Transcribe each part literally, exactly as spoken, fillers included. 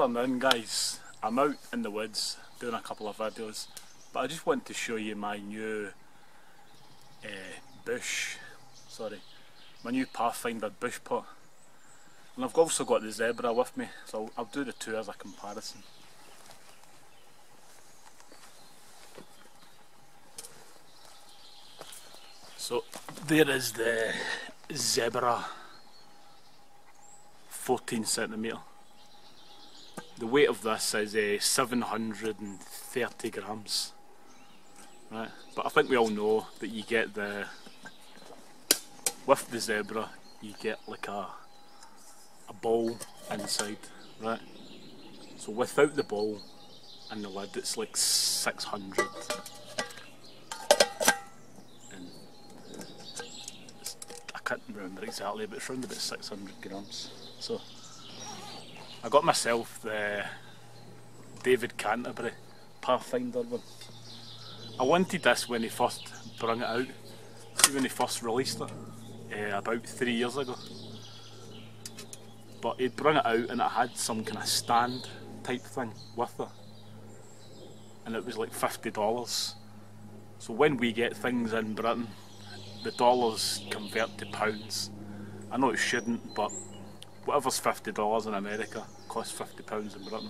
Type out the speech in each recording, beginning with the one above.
afternoon, guys. I'm out in the woods doing a couple of videos, but I just want to show you my new uh, bush, sorry, my new Pathfinder bush pot. And I've also got the Zebra with me, so I'll, I'll do the two as a comparison. So there is the Zebra, fourteen centimetre. The weight of this is uh, seven hundred and thirty grams, right? But I think we all know that you get the, with the Zebra, you get like a, a ball inside, right? So without the ball and the lid, it's like six hundred. And it's, I can't remember exactly, but it's around about six hundred grams. So I got myself the David Canterbury Pathfinder one. I wanted this when he first brought it out, see when he first released it, uh, about three years ago. But he'd brought it out and it had some kind of stand type thing with it. And it was like fifty dollars. So when we get things in Britain, the dollars convert to pounds. I know it shouldn't, but whatever's fifty dollars in America costs fifty pounds in Britain.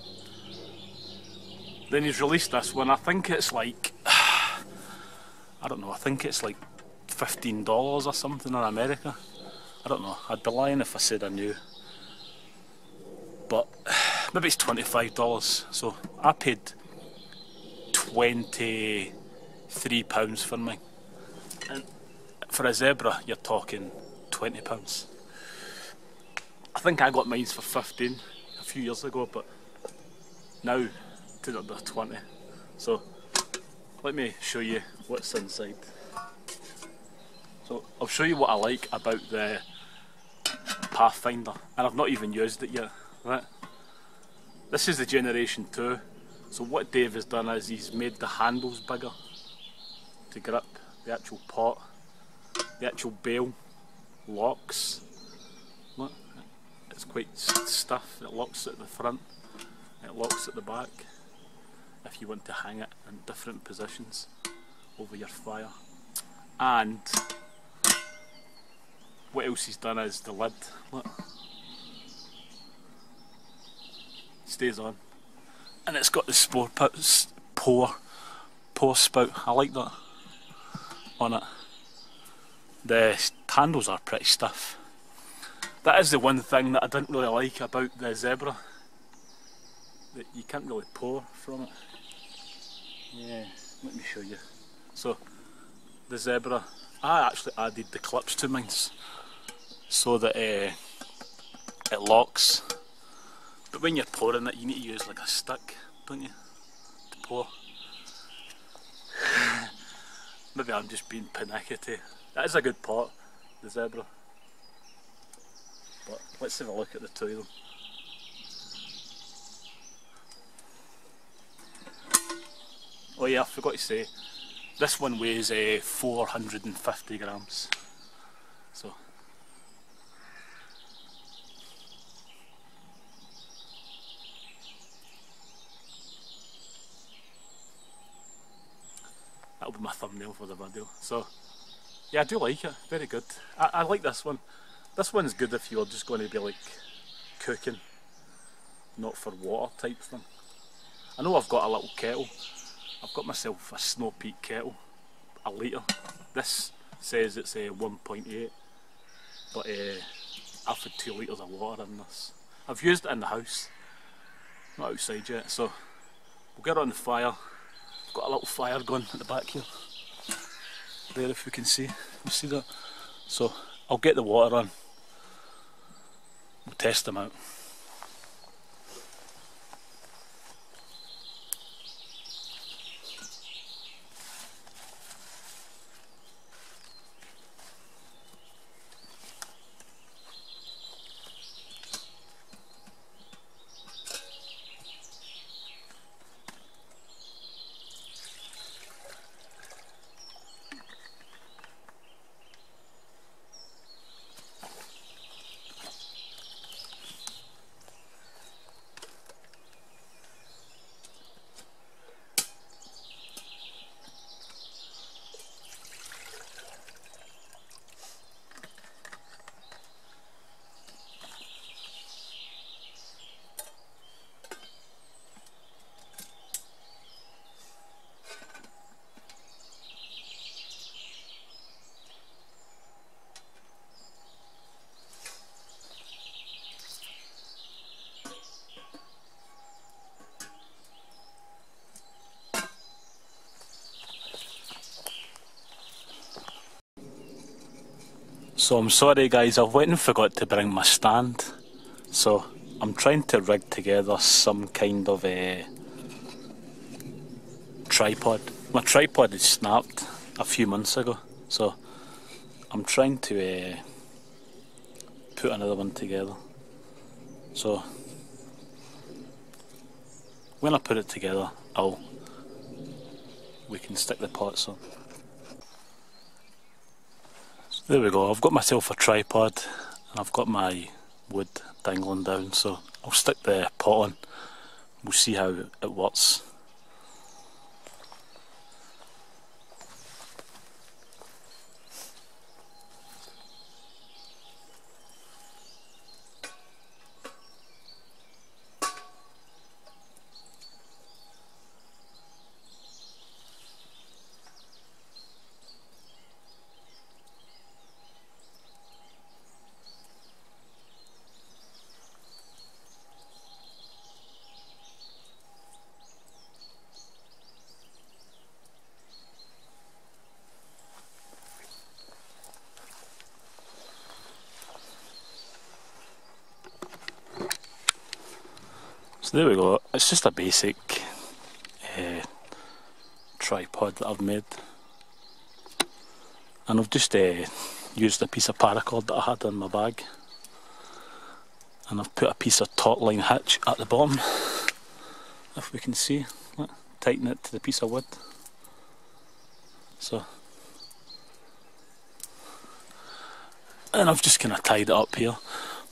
Then he's released this one. I think it's like, I don't know, I think it's like fifteen dollars or something in America. I don't know, I'd be lying if I said I knew. But maybe it's twenty-five dollars. So I paid twenty-three pounds for mine. And for a Zebra, you're talking twenty pounds. I think I got mine for fifteen a few years ago, but now it's up to twenty. So let me show you what's inside. So I'll show you what I like about the Pathfinder, and I've not even used it yet. Right? This is the generation two. So what Dave has done is he's made the handles bigger to grip the actual pot, the actual bale, locks. Look. It's quite stiff, it locks at the front, it locks at the back, if you want to hang it in different positions over your fire. And what else he's done is the lid, look, stays on, and it's got the spore, pour, pour spout, I like that, on it. The handles are pretty stiff. That is the one thing that I didn't really like about the Zebra, that you can't really pour from it. Yeah, let me show you. So, the Zebra, I actually added the clips to mine so that uh, it locks, but when you're pouring it you need to use like a stick, don't you, to pour. Maybe I'm just being panicky. That is a good pot, the Zebra. But let's have a look at the two of them. Oh yeah, I forgot to say, this one weighs uh, four hundred and fifty grams. So, that'll be my thumbnail for the video. So, yeah, I do like it, very good. I, I like this one. This one's good if you're just going to be like cooking, not for water type thing. I know I've got a little kettle, I've got myself a Snow Peak kettle, a litre. This says it's a one point eight, but uh, I've had two litres of water in this. I've used it in the house, not outside yet, so we'll get on the fire. I've got a little fire going at the back here, there if you can see, you see that? So I'll get the water on. We'll test them out. So I'm sorry guys, I went and forgot to bring my stand. So I'm trying to rig together some kind of a tripod. My tripod had snapped a few months ago, so I'm trying to uh, put another one together. So when I put it together, I'll we can stick the pots on. So there we go, I've got myself a tripod and I've got my wood dangling down, so I'll stick the pot on. We'll see how it works. So there we go, it's just a basic uh, tripod that I've made, and I've just uh, used a piece of paracord that I had in my bag, and I've put a piece of taut line hitch at the bottom, if we can see, tighten it to the piece of wood. So, and I've just kind of tied it up here.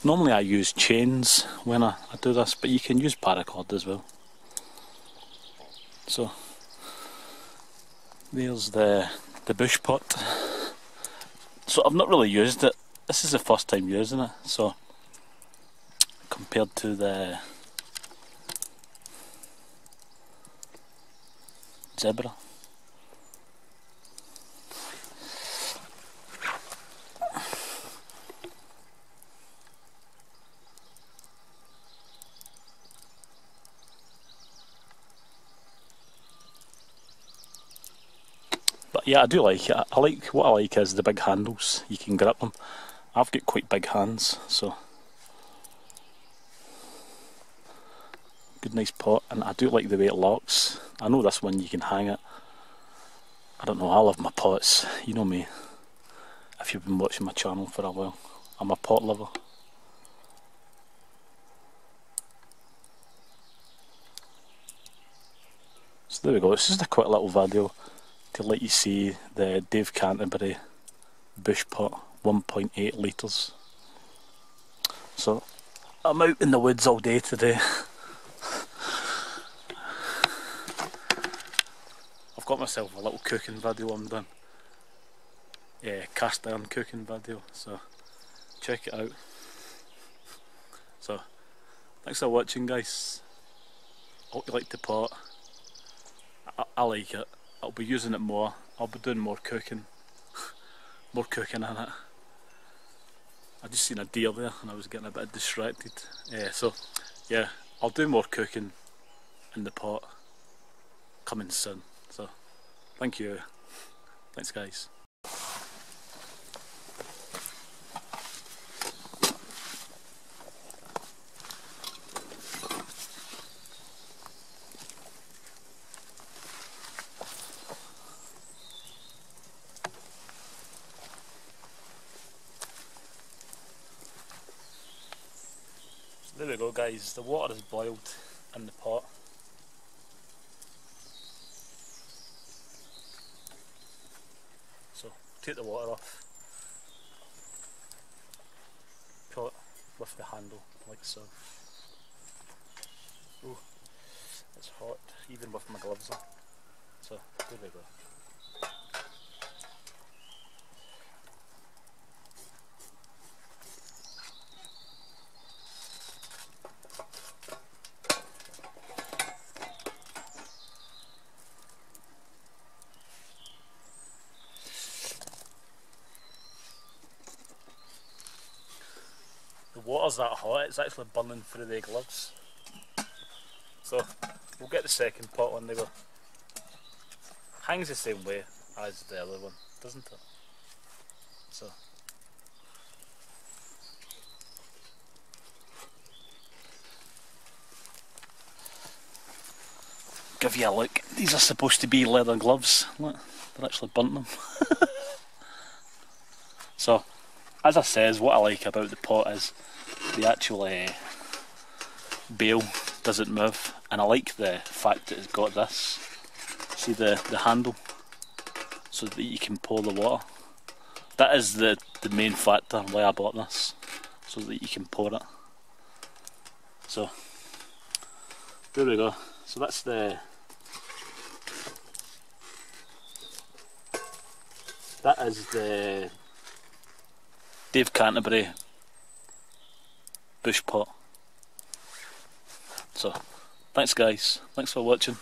Normally I use chains when I, I do this, but you can use paracord as well. So there's the the bush pot. So I've not really used it. This is the first time using it, so compared to the Zebra. Yeah, I do like it. I like, what I like is the big handles, you can grip them. I've got quite big hands, so good nice pot, and I do like the way it locks. I know this one you can hang it. I don't know, I love my pots, you know me. If you've been watching my channel for a while, I'm a pot lover. So there we go, it's just a quick little video to let you see the Dave Canterbury bush pot, one point eight litres. So I'm out in the woods all day today. I've got myself a little cooking video I'm done. Yeah, cast iron cooking video, so check it out. So thanks for watching guys. I hope you like the pot. I, I like it. I'll be using it more, I'll be doing more cooking, more cooking in it. I just seen a deer there and I was getting a bit distracted, uh, so yeah, I'll do more cooking in the pot coming soon, so thank you, thanks guys. There we go guys, the water is boiled in the pot. So take the water off, pull it with the handle like so. Oh, it's hot, even with my gloves on. So there we go. Water's that hot, it's actually burning through the gloves. So we'll get the second pot on. They go, hangs the same way as the other one, doesn't it? So give you a look. These are supposed to be leather gloves. Look, they're actually burnt them. So, as I says, what I like about the pot is the actual uh, bale doesn't move, and I like the fact that it's got this. See the, the handle, so that you can pour the water. That is the, the main factor why I bought this, so that you can pour it. So, there we go. So that's the, that is the Dave Canterbury bush pot. So, thanks guys, thanks for watching.